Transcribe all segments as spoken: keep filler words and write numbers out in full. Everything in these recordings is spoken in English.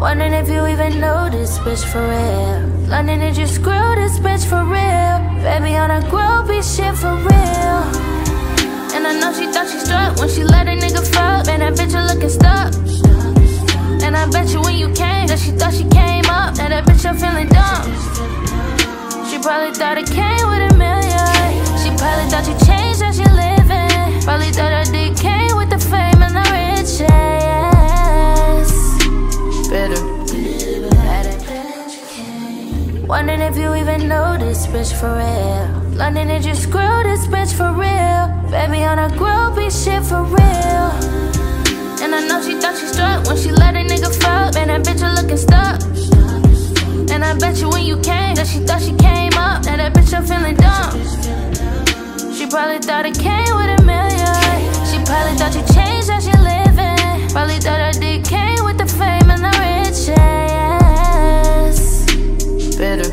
Wondering if you even know this bitch for real. London, did you screw this bitch for real? Baby, on a gropey shit for real. And I know she thought she struck when she let a nigga fuck. Man, that bitch are looking stuck. And I bet you when you came that she thought she came up. Now that bitch are feeling dumb. She probably thought it came with a million. She probably thought you changed how she living. Probably thought I did came with the fame and the riches. Bitter. Wondering if you even know this bitch for real. London, did you screw this bitch for real? Baby, on a gropey shit for real. And I know she thought she struck when she let a nigga fuck. Man, that bitch are looking stuck. And I bet you when you came that she thought she came up. Now that bitch are feeling dumb. She probably thought it came with a million. She probably thought you changed how she living. Probably thought I did came with the fame and the riches. Bitter.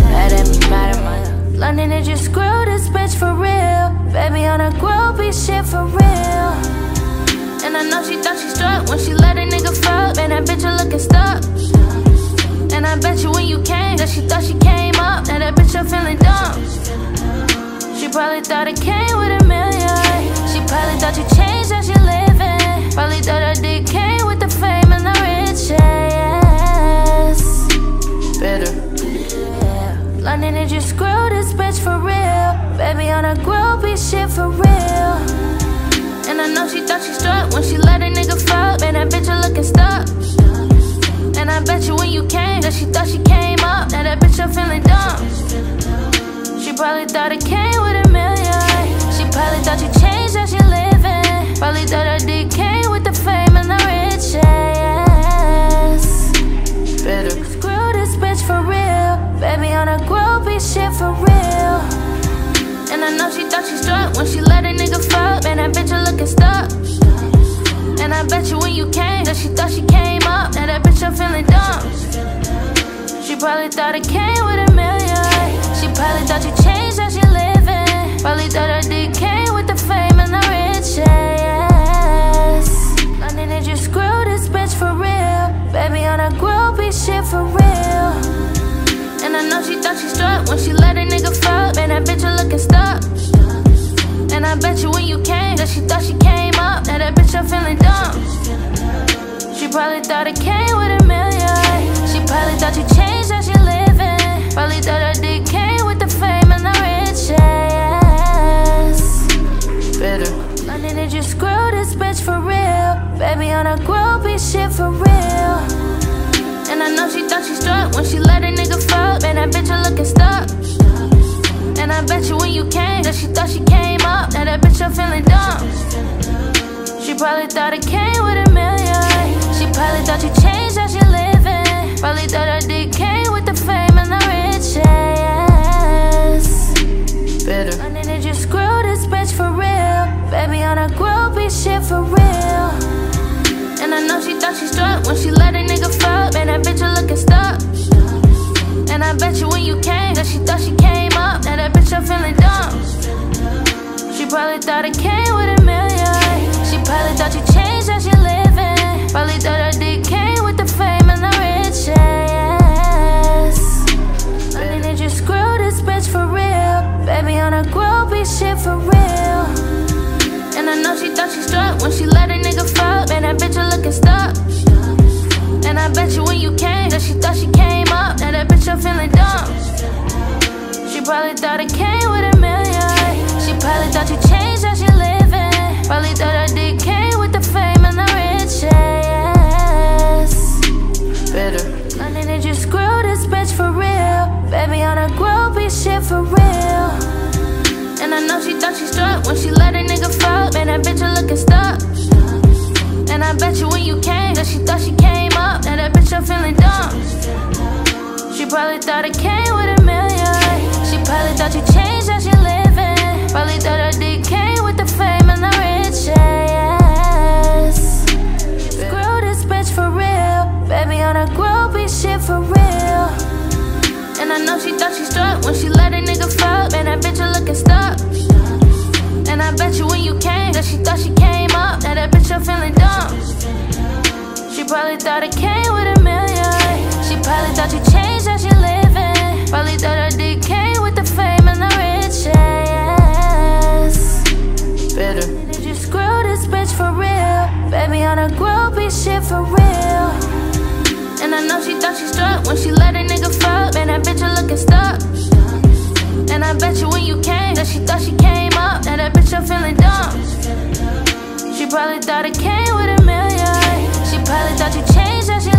That ain't me mad at my London, did you screw this bitch for real? Baby, on a gropey shit for real. And I know she thought she struck when she let a nigga fuck. Man, that bitch are looking stuck. And I bet you when you came that she thought she came up. Now that bitch are feeling dumb. She probably thought it came with a million. She probably thought you changed how she living. Probably thought I did came with the fame and the riches. Bitter. Yeah. London, did you screw this bitch for real? Baby, on a gropey shit for real. And I know she thought she struck when she let a nigga fuck. Man, that bitch are looking stuck. And I bet you when you came that she thought she came up. Now that bitch are feeling dumb. She probably thought it came with a million. She probably thought you changed how she living. Probably thought I did came with the fame and the riches. Bitter. Screw this bitch for real. Baby, on a gropey shit for real. And I know she thought she struck when she let a nigga fuck. Man, that bitch are looking stuck. And I bet you when you came that she thought she came up. Now that bitch are feeling dumb. She probably thought it came with a million. She probably thought you changed how she living. Probably thought I did came with the fame and the riches. London, did you screw this bitch for real? Baby, on a gropey shit for real. And I know she thought she struck when she let a nigga fuck. Man, that bitch are looking stuck. And I bet you when you came that she thought she came up. Now that bitch are feeling dumb. She probably thought it came with a million. She probably thought you changed how she living. Probably thought I did came with the fame and the riches. Bitter. London, did you screw this bitch for real? Baby, on a gropey shit for real. And I know she thought she struck when she let a nigga fuck. Man, that bitch are looking stuck. And I bet you when you came that she thought she came up. Now that bitch are feeling dumb. She probably thought it came with a million. She probably thought you changed how she living. Probably thought I did came with the fame and the riches. Bitter. London, did you screw this bitch for real? Baby, on a gropey shit for real. And I know she thought she struck when she let a nigga fuck. Man, that bitch are looking stuck. And I bet you when you came that she thought she came up. Now that bitch are feeling dumb. She probably thought it came with a million. She probably thought you changed how she living. Probably thought I did came with the fame and the riches. London, did you screw this bitch for real? Baby, on a gropey shit for real. And I know she thought she struck when she let a nigga fuck. Man, that bitch are looking stuck. And I bet you when you came that she thought she came up. Now that bitch are feeling dumb. She probably thought it came with a million. She probably thought you changed how she living. Probably thought I did came with the fame and the riches. Bitter. London, did you screw this bitch for real? Baby, on a gropey shit for real. And I know she thought she struck when she let a nigga fuck. Man, that bitch are looking stuck. And I bet you when you came that she thought she came up. Now that bitch are feeling dumb. She probably thought it came with a million. She probably thought you changed how she living. Probably thought I did came with the fame and the riches. Screw this bitch for real. Baby, on a gropey shit for real. And I know she thought she struck when she let a nigga fuck. Man, that bitch are looking stuck. And I bet you when you came that she thought she came up. Now that bitch are feeling dumb. She probably thought it came with a silent, thought you changed how you living. Probably thought I decay with the fame and the riches. Bitter. Did you screw this bitch for real? Baby, on a groupie shit for real. And I know she thought she struck when she let her nigga fuck. Man, that bitch looking stuck. And I bet you when you came that she thought she came up. Now that bitch, I'm feeling dumb. She probably thought it came with a million. She probably thought you changed that she